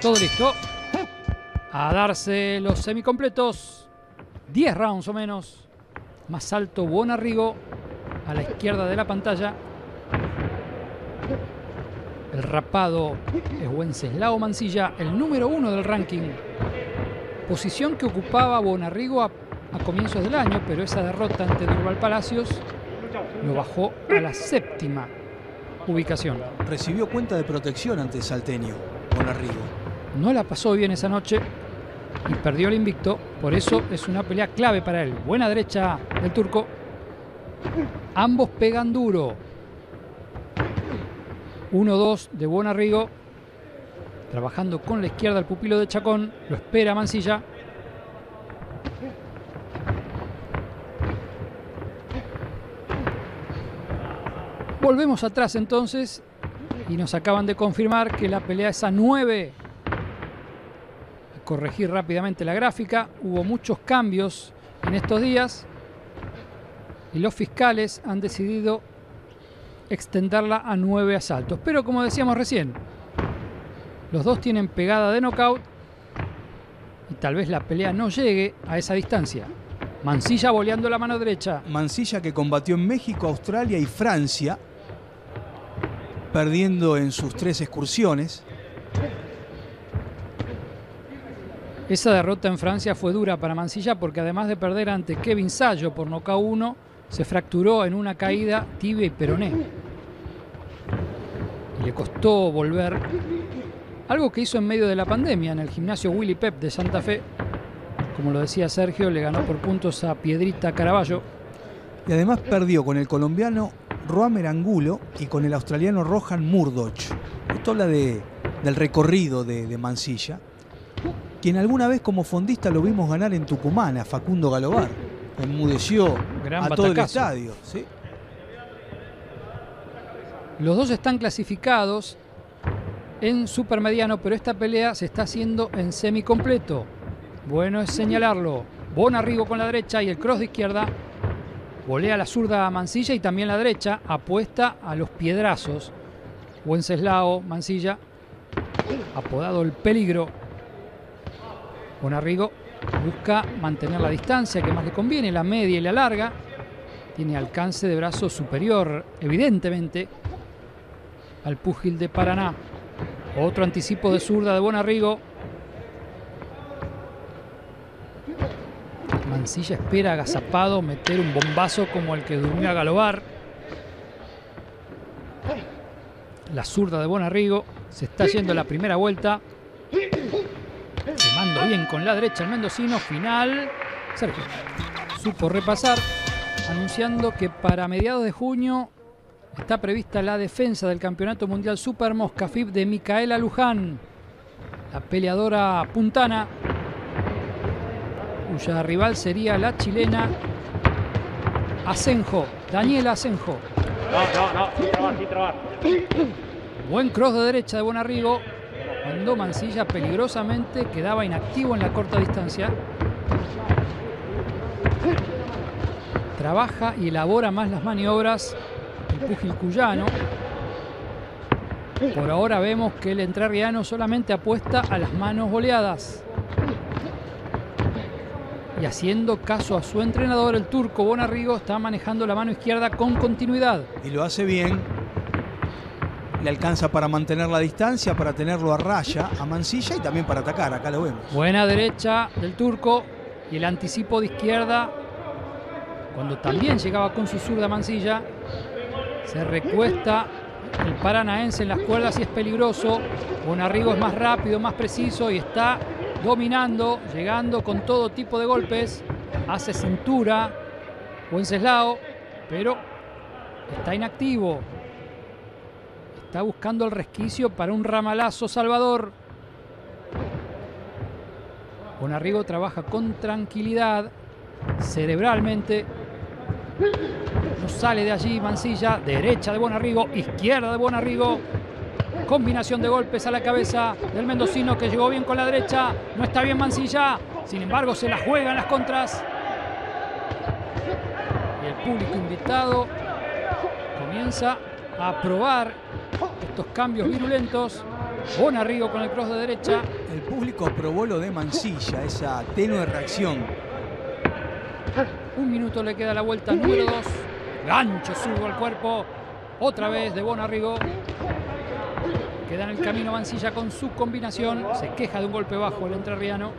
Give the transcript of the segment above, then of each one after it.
Todo listo. A darse los semicompletos. 10 rounds o menos. Más alto Buonarrigo a la izquierda de la pantalla. El rapado es Wenceslao Mansilla, el número 1 del ranking. Posición que ocupaba Buonarrigo a comienzos del año, pero esa derrota ante Durval Palacios lo bajó a la 7ª ubicación. Recibió cuenta de protección ante Salteño, Buonarrigo. No la pasó bien esa noche y perdió el invicto, por eso es una pelea clave para él. Buena derecha del turco. Ambos pegan duro. 1-2 de Buonarrigo. Trabajando con la izquierda el pupilo de Chacón. Lo espera Mansilla. Volvemos atrás entonces. Y nos acaban de confirmar que la pelea es a 9. A corregir rápidamente la gráfica. Hubo muchos cambios en estos días. Y los fiscales han decidido extenderla a 9 asaltos. Pero como decíamos recién, los dos tienen pegada de knockout y tal vez la pelea no llegue a esa distancia. Mansilla boleando la mano derecha. Mansilla que combatió en México, Australia y Francia, perdiendo en sus 3 excursiones. Esa derrota en Francia fue dura para Mansilla porque además de perder ante Kevin Sayo por knockout 1, se fracturó en una caída tibia y peroné. Y le costó volver. Algo que hizo en medio de la pandemia en el gimnasio Willy Pep de Santa Fe. Como lo decía Sergio, le ganó por puntos a Piedrita Caraballo. Y además perdió con el colombiano Roamer Angulo y con el australiano Rohan Murdoch. Esto habla del recorrido de Mansilla, quien alguna vez como fondista lo vimos ganar en Tucumán a Facundo Galovar. Enmudeció gran a todo el estadio, ¿sí? Los dos están clasificados en supermediano, pero esta pelea se está haciendo en semicompleto. Bueno es señalarlo. Buonarrigo con la derecha y el cross de izquierda. Volea la zurda a Mansilla y también la derecha. Apuesta a los piedrazos. Wenceslao Mansilla, apodado el peligro. Buonarrigo busca mantener la distancia que más le conviene, la media y la larga. Tiene alcance de brazo superior, evidentemente, al púgil de Paraná. Otro anticipo de zurda de Buonarrigo. Mansilla espera agazapado meter un bombazo como el que durmió a Galovar. La zurda de Buonarrigo. Se está yendo la primera vuelta. Quemando bien con la derecha el mendocino. Final. Sergio supo repasar, anunciando que para mediados de junio está prevista la defensa del Campeonato Mundial Super Mosca FIB de Micaela Luján, la peleadora puntana, cuya rival sería la chilena Asenjo, Daniela Asenjo. Buen cross de derecha de Buonarrigo. Cuando Mansilla peligrosamente quedaba inactivo en la corta distancia. Trabaja y elabora más las maniobras el púgil cuyano. Por ahora vemos que el entrerriano solamente apuesta a las manos goleadas. Y haciendo caso a su entrenador, el turco Buonarrigo está manejando la mano izquierda con continuidad. Y lo hace bien. Le alcanza para mantener la distancia, para tenerlo a raya a Mansilla y también para atacar. Acá lo vemos. Buena derecha del turco y el anticipo de izquierda. Cuando también llegaba con su zurda Mansilla. Se recuesta el paranaense en las cuerdas y es peligroso. Buonarrigo es más rápido, más preciso y está dominando, llegando con todo tipo de golpes. Hace cintura Wenceslao, pero está inactivo. Está buscando el resquicio para un ramalazo salvador. Buonarrigo trabaja con tranquilidad, cerebralmente. No sale de allí Mansilla. Derecha de Buonarrigo, izquierda de Buonarrigo. Combinación de golpes a la cabeza del mendocino que llegó bien con la derecha. No está bien Mansilla. Sin embargo, se la juegan las contras. Y el público invitado comienza a probar estos cambios virulentos. Buonarrigo con el cross de derecha. El público aprobó lo de Mansilla, esa tenue reacción. 1 minuto le queda a la vuelta número 2. Gancho zurdo al cuerpo. Otra vez de Buonarrigo. Queda en el camino Mansilla con su combinación. Se queja de un golpe bajo el entrerriano.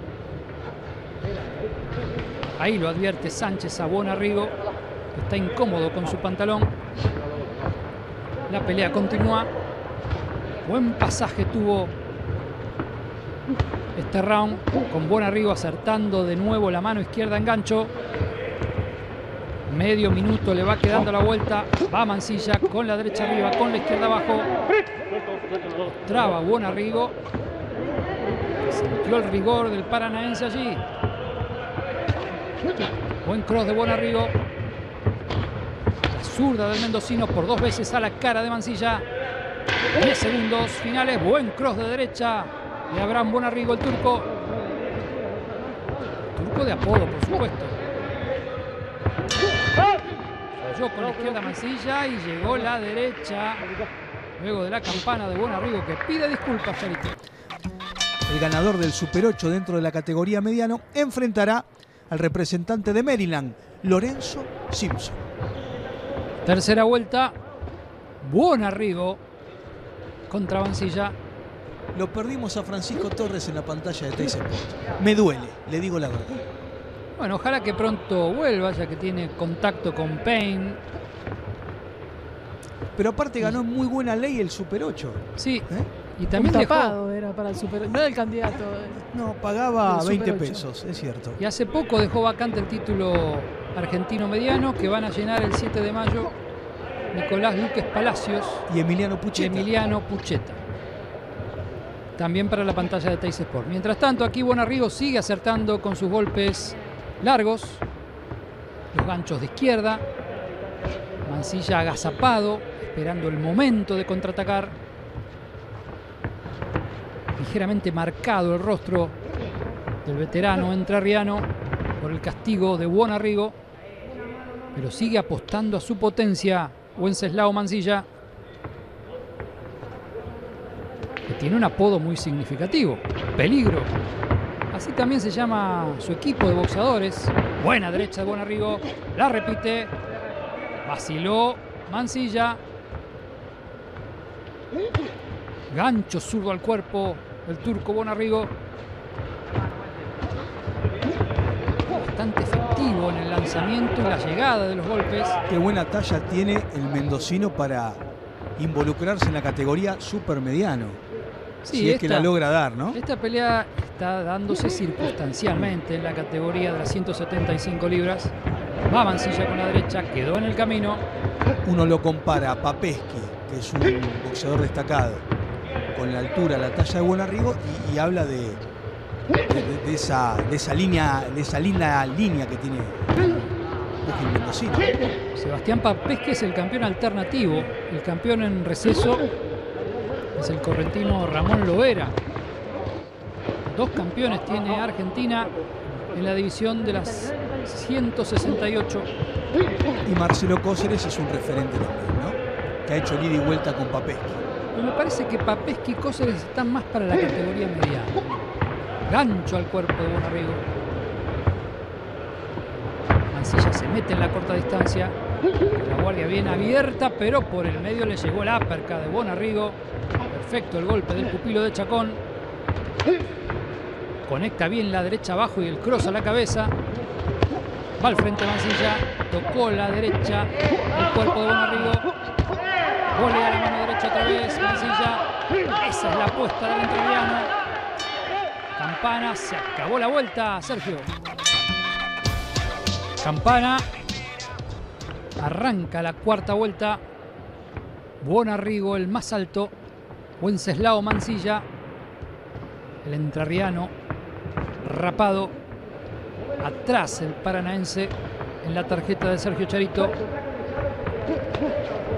Ahí lo advierte Sánchez a Buonarrigo, que está incómodo con su pantalón. La pelea continúa. Buen pasaje tuvo este round, con Buonarrigo acertando de nuevo la mano izquierda en gancho. Medio minuto le va quedando la vuelta. Va Mansilla con la derecha arriba, con la izquierda abajo. Traba Buonarrigo. Sintió el rigor del paranaense allí. Buen cross de Buonarrigo. La zurda del mendocino por 2 veces a la cara de Mansilla. 10 segundos finales. Buen cross de derecha de Abraham Buonarrigo, el turco. Turco de apodo, por supuesto. Falló con la izquierda Mansilla y llegó la derecha. Luego de la campana de Buonarrigo, que pide disculpas, Felipe. El ganador del Super 8 dentro de la categoría mediano enfrentará al representante de Maryland, Lorenzo Simpson. Tercera vuelta. Buonarrigo contra Mansilla. Lo perdimos a Francisco Torres en la pantalla de TyC Sports. Me duele, le digo la verdad. Bueno, ojalá que pronto vuelva, ya que tiene contacto con Payne. Pero aparte ganó muy buena ley el Super 8. Sí. Y también un tapado dejó... era para el Super 8. No era el candidato. No, pagaba 20 pesos, es cierto. Y hace poco dejó vacante el título argentino mediano, que van a llenar el 7 de mayo. Nicolás Lucas Palacios y Emiliano Pucheta. También para la pantalla de TyC Sport. Mientras tanto, aquí Buonarrigo sigue acertando con sus golpes largos. Los ganchos de izquierda. Mansilla agazapado, esperando el momento de contraatacar. Ligeramente marcado el rostro del veterano entrerriano por el castigo de Buonarrigo. Pero sigue apostando a su potencia Wenceslao Mansilla, que tiene un apodo muy significativo: Peligro. Así también se llama su equipo de boxeadores. Buena derecha de Buonarrigo. La repite. Vaciló Mansilla. Gancho zurdo al cuerpo del turco Buonarrigo. Bastante efectivo en el lanzamiento y la llegada de los golpes. Qué buena talla tiene el mendocino para involucrarse en la categoría supermediano. Sí, si esta, es que la logra dar, ¿no? Esta pelea está dándose circunstancialmente en la categoría de las 175 libras. Va Mansilla con la derecha, quedó en el camino. Uno lo compara a Papeschi, que es un boxeador destacado, con la altura, la talla de Buonarrigo y habla de esa línea que tiene el mendocino. Sebastián Papeschi es el campeón alternativo. El campeón en receso es el correntino Ramón Lovera. 2 campeones tiene Argentina en la división de las 168. Y Marcelo Cóceres es un referente también, ¿no? Que ha hecho ida y vuelta con Papeschi. Me parece que Papeschi y Cóceres están más para la categoría mediana. Gancho al cuerpo de Buonarrigo. Mansilla se mete en la corta distancia. La guardia bien abierta, pero por el medio le llegó la áperca de Buonarrigo. Perfecto el golpe del pupilo de Chacón. Conecta bien la derecha abajo y el cross a la cabeza. Va al frente Mansilla. Tocó la derecha el cuerpo de Buonarrigo. Golea la mano derecha otra vez Mansilla. Esa es la apuesta del entrerriano. Campana, se acabó la vuelta, Sergio. Campana, arranca la 4ª vuelta. Buonarrigo, el más alto. Wenceslao Mansilla, el entrerriano, rapado. Atrás el paranaense en la tarjeta de Sergio Charito.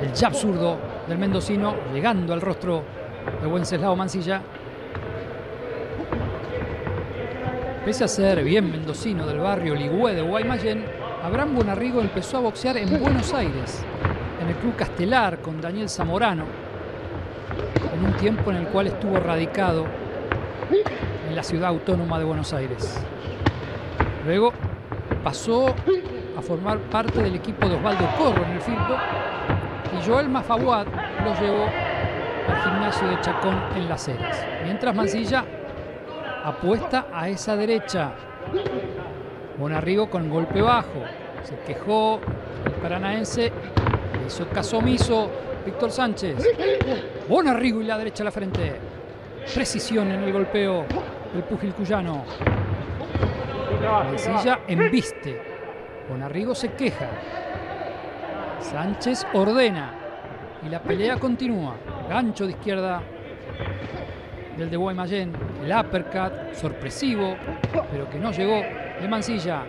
El jab zurdo del mendocino, llegando al rostro de Wenceslao Mansilla. Pese a ser bien mendocino del barrio Ligüe de Guaymallén, Abraham Buonarrigo empezó a boxear en Buenos Aires, en el Club Castelar con Daniel Zamorano. en un tiempo en el cual estuvo radicado en la ciudad autónoma de Buenos Aires. Luego pasó a formar parte del equipo de Osvaldo Corro en el fútbol y Joel Mafaguat lo llevó al gimnasio de Chacón en Las Heras. Mientras Mansilla apuesta a esa derecha. Buonarrigo con golpe bajo. Se quejó el paranaense. Hizo caso omiso Víctor Sánchez. Buonarrigo y la derecha a la frente. Precisión en el golpeo del púgil cuyano. Mansilla embiste. Buonarrigo se queja. Sánchez ordena. Y la pelea continúa. Gancho de izquierda del de Guaymallén. El uppercut sorpresivo, pero que no llegó de Mansilla.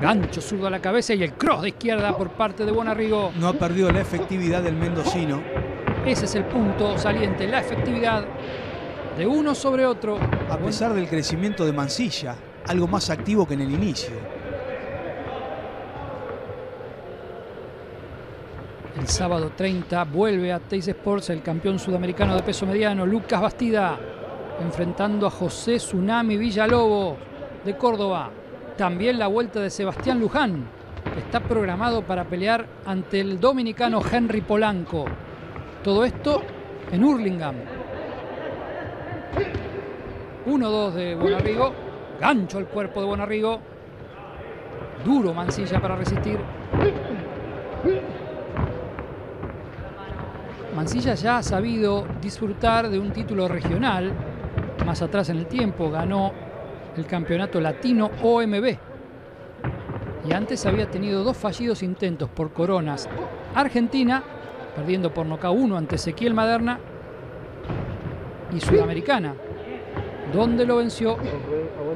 Gancho zurdo a la cabeza y el cross de izquierda por parte de Buonarrigo. No ha perdido la efectividad del mendocino. Ese es el punto saliente, la efectividad de uno sobre otro. A pesar del crecimiento de Mansilla, algo más activo que en el inicio. El sábado 30 vuelve a TyC Sports el campeón sudamericano de peso mediano, Lucas Bastida, enfrentando a José Tsunami Villalobos de Córdoba. También la vuelta de Sebastián Luján, que está programado para pelear ante el dominicano Henry Polanco. Todo esto en Hurlingham. 1-2 de Buonarrigo. Gancho al cuerpo de Buonarrigo. Duro Mansilla para resistir. Mansilla ya ha sabido disfrutar de un título regional. Más atrás en el tiempo ganó el campeonato latino OMB. Y antes había tenido dos fallidos intentos por coronas. Argentina, perdiendo por nocaut 1 ante Ezequiel Maderna. Y Sudamericana, donde lo venció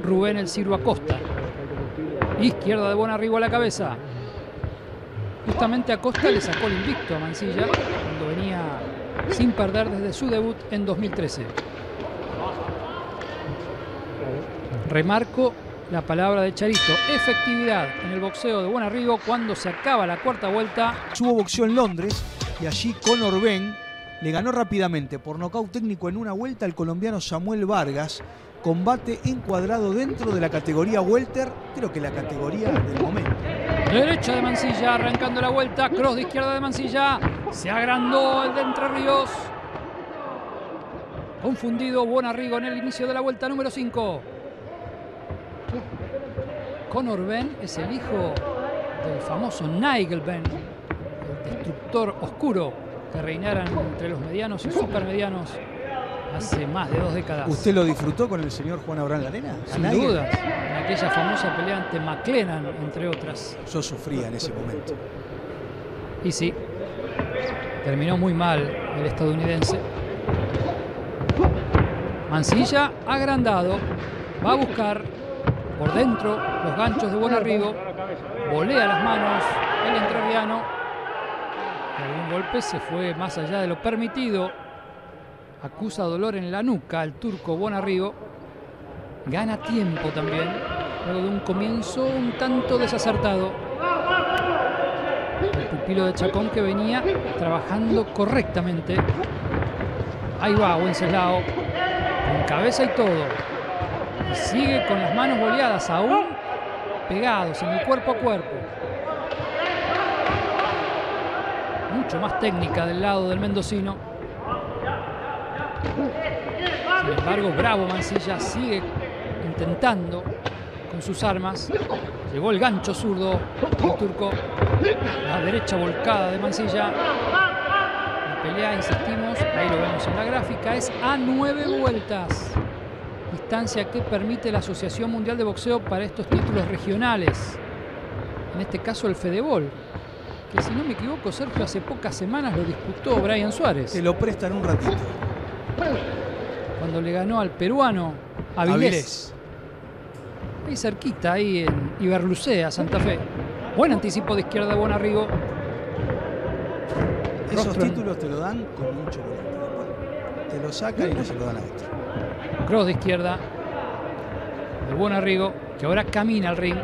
Rubén El Ciro Acosta. Izquierda de Buonarrigo a la cabeza. Justamente Acosta le sacó el invicto a Mansilla cuando venía sin perder desde su debut en 2013. Remarco la palabra de Charito. Efectividad en el boxeo de Buonarrigo cuando se acaba la cuarta vuelta. Hubo boxeo en Londres y allí Conor Benn le ganó rápidamente por nocaut técnico en una vuelta al colombiano Samuel Vargas. Combate encuadrado dentro de la categoría welter, creo que la categoría del momento. Derecha de Mansilla, arrancando la vuelta, cross de izquierda de Mansilla, se agrandó el de Entre Ríos. Confundido Buonarrigo en el inicio de la vuelta número 5. Conor Benn es el hijo del famoso Nigel Benn, el destructor oscuro que reinaran entre los medianos y supermedianos hace más de 2 décadas. ¿Usted lo disfrutó con el señor Juan Abraham Larena? Sin dudas, en aquella famosa pelea ante McLennan, entre otras. Yo sufría en ese momento. Y sí, terminó muy mal el estadounidense. Mansilla agrandado, va a buscar por dentro los ganchos de Buonarrigo, volea las manos el entrerriano. Algún golpe se fue más allá de lo permitido. Acusa dolor en la nuca al turco Buonarrigo. Gana tiempo también, luego de un comienzo un tanto desacertado. El pupilo de Chacón que venía trabajando correctamente. Ahí va Wenceslao, con cabeza y todo. Y sigue con las manos boleadas, aún pegados en el cuerpo a cuerpo. Mucho más técnica del lado del mendocino. Sin embargo, bravo Mansilla, sigue intentando con sus armas. Llegó el gancho zurdo del turco. La derecha volcada de Mansilla. La pelea, insistimos, ahí lo vemos en la gráfica, es a 9 vueltas. Distancia que permite la Asociación Mundial de Boxeo para estos títulos regionales. En este caso el Fedebol, que si no me equivoco, Sergio, hace pocas semanas lo disputó Brian Suárez. Te lo prestan un ratito. Cuando le ganó al peruano Avilés. Ahí cerquita, ahí en Iberlucea, Santa Fe. Buen anticipo de izquierda de Buonarrigo. Esos títulos te lo dan con mucho chocolate. Te lo sacan y no se lo dan a otro. Cross de izquierda de Buonarrigo, que ahora camina al ring.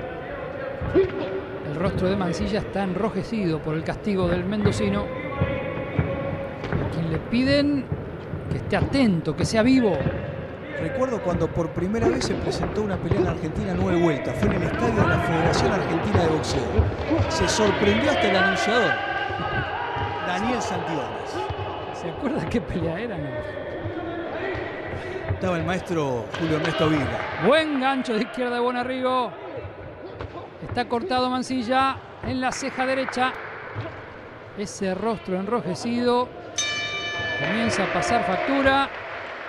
El rostro de Mansilla está enrojecido por el castigo del mendocino. a quien le piden que esté atento, que sea vivo. Recuerdo cuando por primera vez se presentó una pelea en Argentina 9 vueltas. Fue en el estadio de la Federación Argentina de Boxeo. Se sorprendió hasta el anunciador, Daniel Santibanes. ¿Se acuerda qué pelea era? Estaba el maestro Julio Ernesto Vila. Buen gancho de izquierda de Buonarrigo. Está cortado Mansilla en la ceja derecha. Ese rostro enrojecido comienza a pasar factura.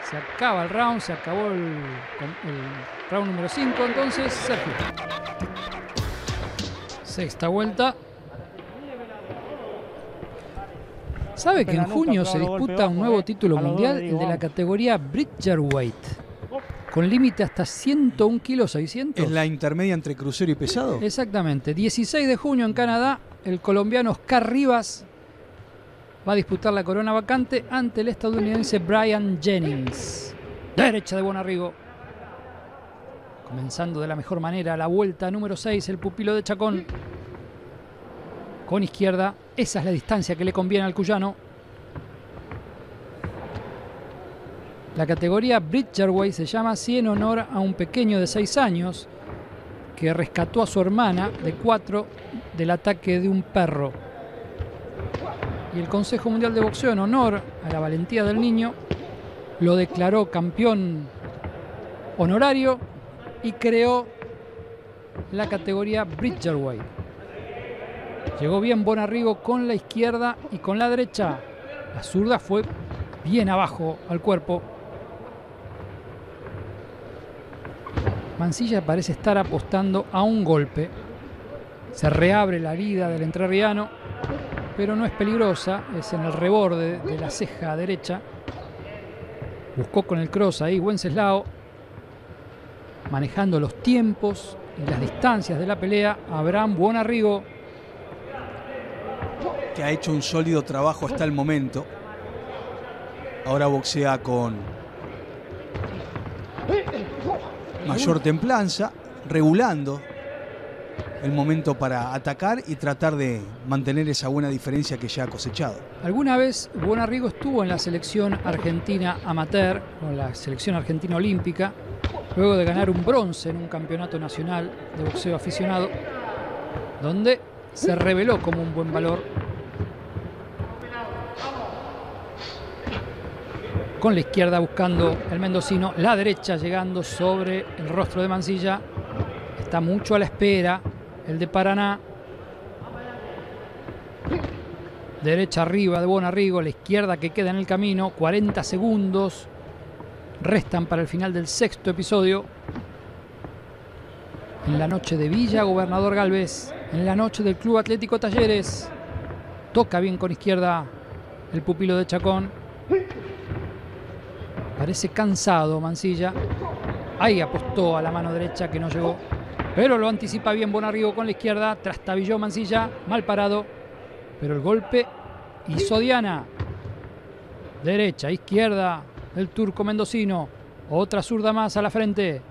Se acaba el round, se acabó el round número 5, entonces Sergio. Sexta vuelta. Sabe que en junio se disputa un nuevo título mundial, el de la categoría Bridgerweight, con límite hasta 101 kilos 600. ¿Es la intermedia entre crucero y pesado? Exactamente. 16 de junio en Canadá, el colombiano Oscar Rivas va a disputar la corona vacante ante el estadounidense Brian Jennings. Derecha de Buonarrigo. Comenzando de la mejor manera la vuelta número 6, el pupilo de Chacón. Con izquierda, esa es la distancia que le conviene al cuyano. La categoría Bridgerweight se llama así en honor a un pequeño de 6 años que rescató a su hermana de 4 del ataque de un perro. Y el Consejo Mundial de Boxeo, en honor a la valentía del niño, lo declaró campeón honorario y creó la categoría Bridgerweight. Llegó bien Buonarrigo con la izquierda y con la derecha. La zurda fue bien abajo al cuerpo. Mansilla parece estar apostando a un golpe. Se reabre la herida del entrerriano, pero no es peligrosa. Es en el reborde de la ceja derecha. Buscó con el cross ahí Wenceslao, manejando los tiempos y las distancias de la pelea. Abraham Buonarrigo, que ha hecho un sólido trabajo hasta el momento. Ahora boxea con mayor templanza, regulando el momento para atacar y tratar de mantener esa buena diferencia que ya ha cosechado. Alguna vez Buonarrigo estuvo en la selección argentina amateur, o la selección argentina olímpica, luego de ganar un bronce en un campeonato nacional de boxeo aficionado, donde se reveló como un buen valor. Con la izquierda buscando el mendocino, la derecha llegando sobre el rostro de Mansilla. Está mucho a la espera el de Paraná. Derecha arriba de Buonarrigo, la izquierda que queda en el camino. 40 segundos restan para el final del sexto episodio. En la noche de Villa Gobernador Galvez, en la noche del Club Atlético Talleres. Toca bien con izquierda el pupilo de Chacón. Parece cansado Mansilla. Ahí apostó a la mano derecha que no llegó, pero lo anticipa bien Buonarrigo con la izquierda. Trastabilló Mansilla, mal parado, pero el golpe hizo diana. Derecha, izquierda el turco mendocino. Otra zurda más a la frente.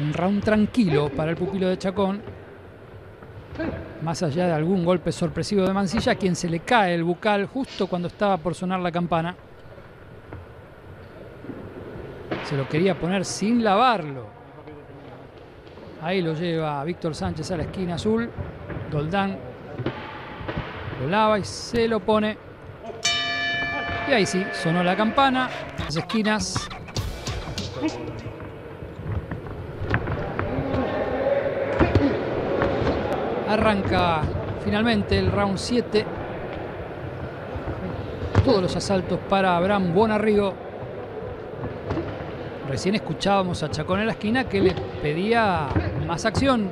Un round tranquilo para el pupilo de Chacón, más allá de algún golpe sorpresivo de Mansilla, a quien se le cae el bucal justo cuando estaba por sonar la campana. Se lo quería poner sin lavarlo. Ahí lo lleva Víctor Sánchez a la esquina azul. Doldán lo lava y se lo pone. Y ahí sí, sonó la campana. Las esquinas. Arranca finalmente el round 7. Todos los asaltos para Abraham Buonarrigo. Recién escuchábamos a Chacón en la esquina que le pedía más acción,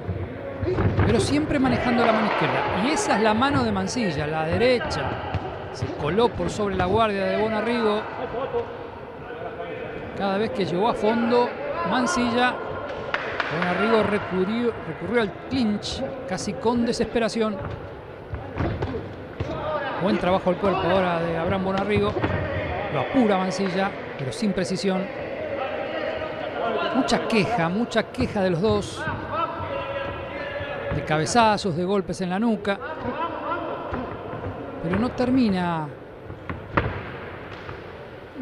pero siempre manejando la mano izquierda. Y esa es la mano de Mansilla, la derecha. Se coló por sobre la guardia de Buonarrigo. Cada vez que llegó a fondo Mansilla, Buonarrigo recurrió al clinch casi con desesperación. Buen trabajo al cuerpo ahora de Abraham Buonarrigo. Lo apura Mansilla, pero sin precisión. Mucha queja de los dos, de cabezazos, de golpes en la nuca. pero no termina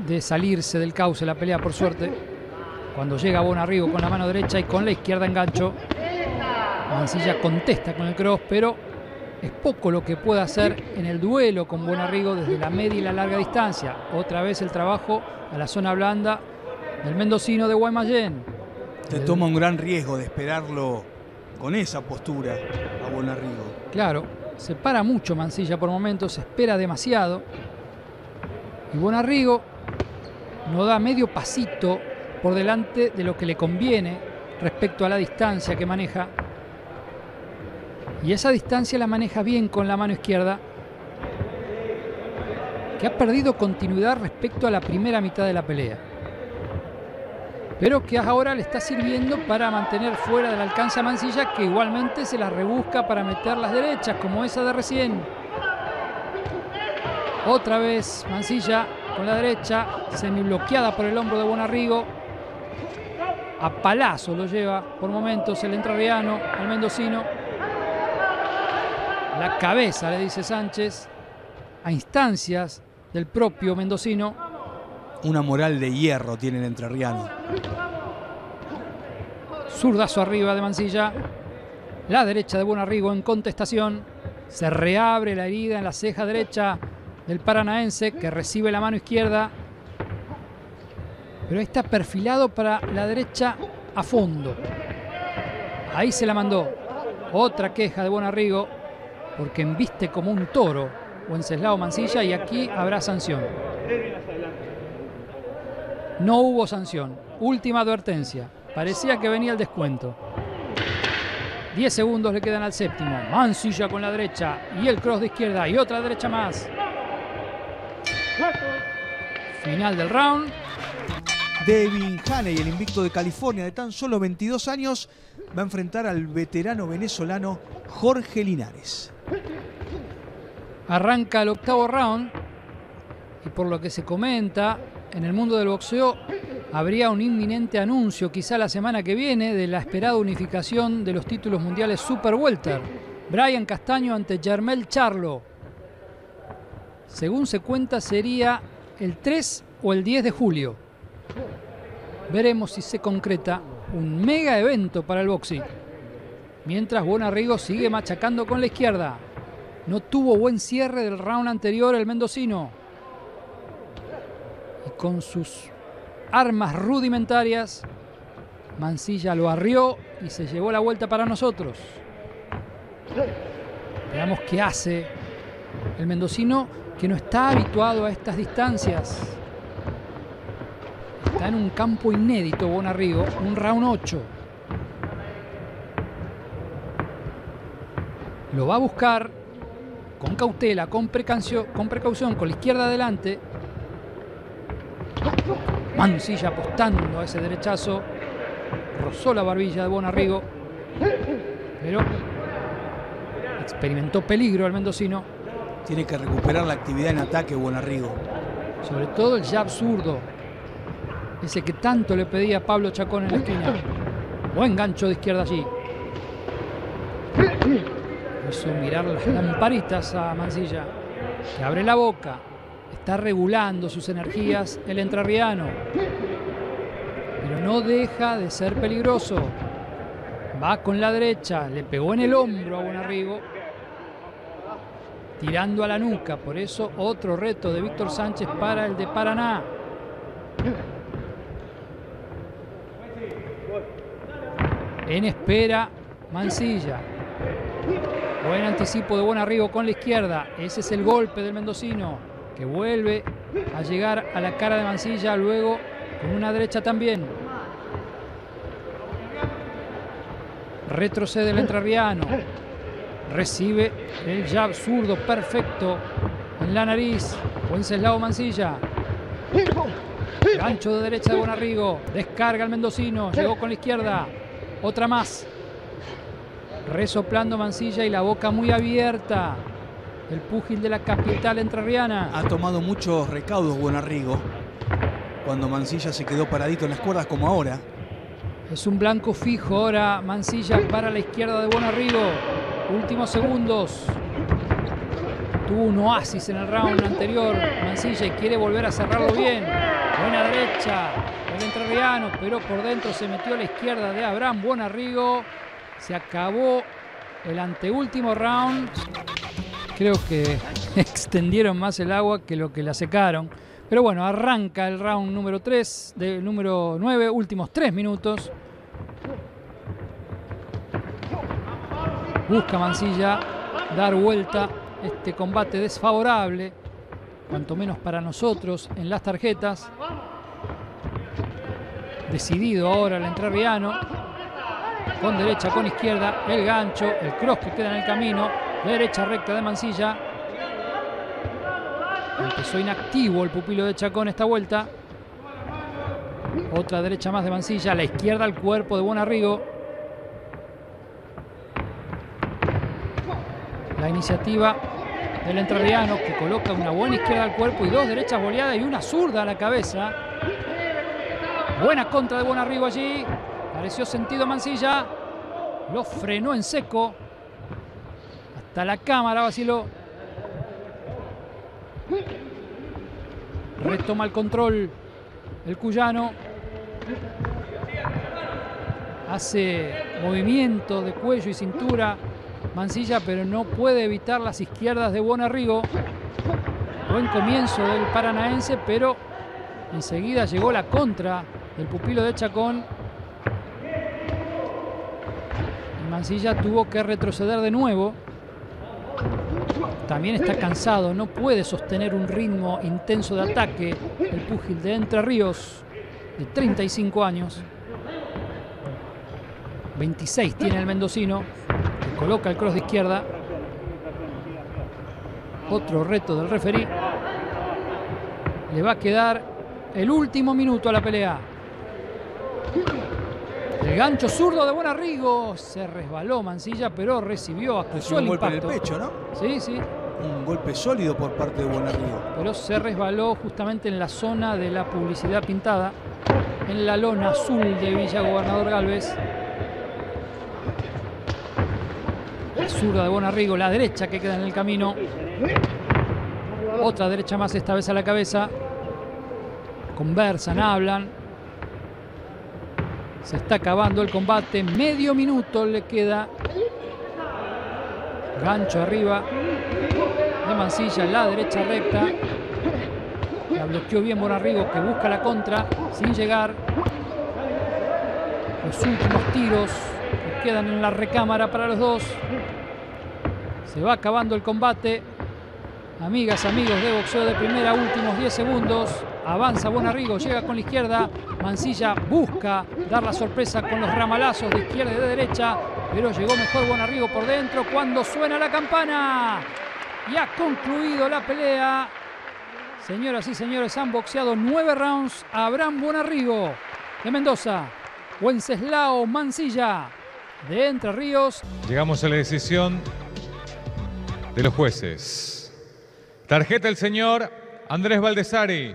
de salirse del cauce la pelea, por suerte, cuando llega Buonarrigo con la mano derecha y con la izquierda engancho. Mansilla contesta con el cross, pero es poco lo que puede hacer en el duelo con Buonarrigo desde la media y la larga distancia. Otra vez el trabajo a la zona blanda del mendocino de Guaymallén. Se toma un gran riesgo de esperarlo con esa postura a Buonarrigo. Claro, se para mucho Mansilla por momentos, se espera demasiado. Y Buonarrigo no da medio pasito por delante de lo que le conviene respecto a la distancia que maneja. Y esa distancia la maneja bien con la mano izquierda, que ha perdido continuidad respecto a la primera mitad de la pelea, pero que ahora le está sirviendo para mantener fuera del alcance a Mansilla, que igualmente se las rebusca para meter las derechas, como esa de recién. Otra vez Mansilla con la derecha, semibloqueada por el hombro de Buonarrigo. A palazo lo lleva por momentos el entrerriano, el mendocino. La cabeza, le dice Sánchez, a instancias del propio mendocino. Una moral de hierro tiene el entrerriano. Zurdazo arriba de Mansilla. La derecha de Buonarrigo en contestación. Se reabre la herida en la ceja derecha del paranaense, que recibe la mano izquierda. Pero ahí está perfilado para la derecha a fondo. Ahí se la mandó. Otra queja de Buonarrigo, porque embiste como un toro Wenceslao Mansilla, y aquí habrá sanción. No hubo sanción. Última advertencia. Parecía que venía el descuento. 10 segundos le quedan al séptimo. Mansilla con la derecha y el cross de izquierda y otra derecha más. Final del round. Devin Haney, el invicto de California de tan solo 22 años, va a enfrentar al veterano venezolano Jorge Linares. Arranca el octavo round y, por lo que se comenta en el mundo del boxeo, habría un inminente anuncio quizá la semana que viene de la esperada unificación de los títulos mundiales Super Welter. Brian Castaño ante Germel Charlo. Según se cuenta, sería el 3 o el 10 de julio. Veremos si se concreta un mega evento para el boxeo. Mientras Buonarrigo sigue machacando con la izquierda. No tuvo buen cierre del round anterior el mendocino. Y con sus armas rudimentarias, Mansilla lo arrió y se llevó la vuelta para nosotros. Veamos qué hace el mendocino, que no está habituado a estas distancias. Está en un campo inédito Buonarrigo, un round 8. Lo va a buscar con cautela, con precaución, con la izquierda adelante. Mansilla apostando a ese derechazo. Rozó la barbilla de Buonarrigo, pero experimentó peligro el mendocino. Tiene que recuperar la actividad en ataque Buonarrigo. Sobre todo el jab zurdo, ese que tanto le pedía Pablo Chacón en la esquina. Buen gancho de izquierda allí. Hizo mirar las lamparitas a Mansilla, que abre la boca. Está regulando sus energías el entrerriano, pero no deja de ser peligroso. Va con la derecha, le pegó en el hombro a Buonarrigo, tirando a la nuca. Por eso otro reto de Víctor Sánchez para el de Paraná. En espera Mansilla. Buen anticipo de Buonarrigo con la izquierda. Ese es el golpe del mendocino, que vuelve a llegar a la cara de Mansilla, luego con una derecha también. Retrocede el entrerriano. Recibe el jab zurdo perfecto en la nariz Wenceslao Mansilla. Gancho de derecha de Buonarrigo. Descarga el mendocino. Llegó con la izquierda. Otra más. Resoplando Mansilla y la boca muy abierta. El púgil de la capital entrerriana. Ha tomado muchos recaudos Buonarrigo cuando Mansilla se quedó paradito en las cuerdas, como ahora. Es un blanco fijo ahora Mansilla para la izquierda de Buonarrigo. Últimos segundos. Tuvo un oasis en el round anterior Mansilla y quiere volver a cerrarlo bien. Buena derecha del entrerriano, pero por dentro se metió a la izquierda de Abraham Buonarrigo. Se acabó el anteúltimo round. Creo que extendieron más el agua que lo que la secaron. Pero bueno, arranca el round número 3, del número 9, últimos 3 minutos. Busca Mansilla dar vuelta este combate desfavorable, cuanto menos para nosotros, en las tarjetas. Decidido ahora el entrerriano. Con derecha, con izquierda, el gancho, el cross que queda en el camino. Derecha recta de Mansilla. Empezó inactivo el pupilo de Chacón esta vuelta. Otra derecha más de Mansilla. A la izquierda al cuerpo de Buonarrigo. La iniciativa del entrerriano, que coloca una buena izquierda al cuerpo y dos derechas boleadas y una zurda a la cabeza. Buena contra de Buonarrigo allí. Pareció sentido Mansilla. Lo frenó en seco. Hasta la cámara vaciló. Retoma el control el cuyano. Hace movimientos de cuello y cintura Mansilla, pero no puede evitar las izquierdas de Buonarrigo. Buen comienzo del paranaense, pero enseguida llegó la contra del pupilo de Chacón. Y Mansilla tuvo que retroceder de nuevo. También está cansado, no puede sostener un ritmo intenso de ataque el púgil de Entre Ríos, de 35 años. 26 tiene el mendocino. Coloca el cross de izquierda. Otro reto del referí. Le va a quedar el último minuto a la pelea. El gancho zurdo de Buonarrigo. Se resbaló Mansilla, pero recibió, acusó el impacto. Un golpe en el pecho, ¿no? Sí, sí. Un golpe sólido por parte de Buonarrigo. Pero se resbaló justamente en la zona de la publicidad pintada, en la lona azul de Villa Gobernador Galvez. Zurda de Buonarrigo, la derecha que queda en el camino. Otra derecha más, esta vez a la cabeza. Conversan, hablan. Se está acabando el combate. Medio minuto le queda. Gancho arriba de Mansilla, la derecha recta. La bloqueó bien Buonarrigo, que busca la contra sin llegar. Los últimos tiros que quedan en la recámara para los dos. Se va acabando el combate. Amigas, amigos de boxeo de primera, últimos 10 segundos. Avanza Buonarrigo, llega con la izquierda. Mansilla busca dar la sorpresa con los ramalazos de izquierda y de derecha, pero llegó mejor Buonarrigo por dentro cuando suena la campana. Y ha concluido la pelea. Señoras y señores, han boxeado 9 rounds. Abraham Buonarrigo de Mendoza, Wenceslao Mansilla de Entre Ríos. Llegamos a la decisión de los jueces. Tarjeta el señor Andrés Valdesari,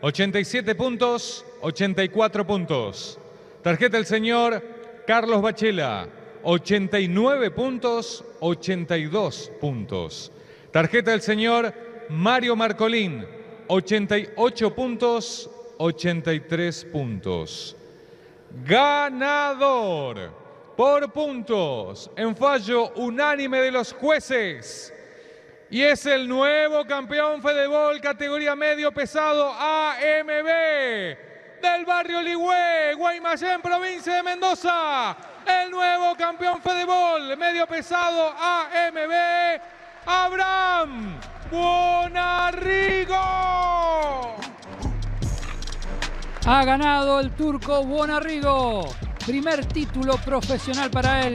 87 puntos, 84 puntos. Tarjeta el señor Carlos Bachela, 89 puntos, 82 puntos. Tarjeta el señor Mario Marcolín, 88 puntos, 83 puntos. Ganador por puntos en fallo unánime de los jueces. Y es el nuevo campeón Fedebol categoría medio pesado AMB del barrio Ligüe, Guaymallén, provincia de Mendoza. El nuevo campeón Fedebol medio pesado AMB, Abraham Buonarrigo. Ha ganado el turco Buonarrigo. Primer título profesional para él.